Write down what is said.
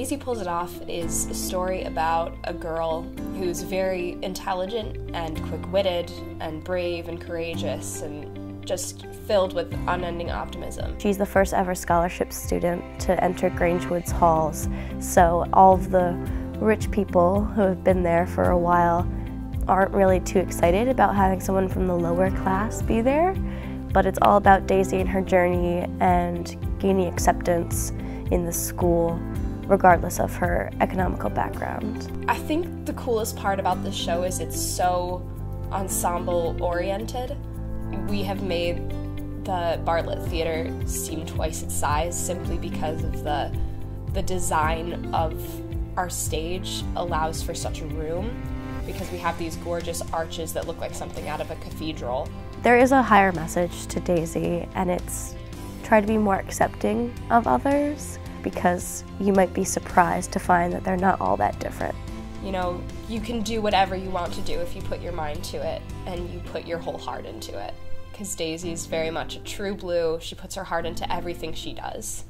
Daisy Pulls It Off is a story about a girl who's very intelligent and quick-witted and brave and courageous and just filled with unending optimism. She's the first ever scholarship student to enter Grangewood's halls, so all of the rich people who have been there for a while aren't really too excited about having someone from the lower class be there, but it's all about Daisy and her journey and gaining acceptance in the school, regardless of her economical background. I think the coolest part about this show is it's so ensemble-oriented. We have made the Bartlett Theatre seem twice its size simply because of the design of our stage allows for such a room, because we have these gorgeous arches that look like something out of a cathedral. There is a higher message to Daisy, and it's try to be more accepting of others, because you might be surprised to find that they're not all that different. You know, you can do whatever you want to do if you put your mind to it and you put your whole heart into it, because Daisy's very much a true blue. She puts her heart into everything she does.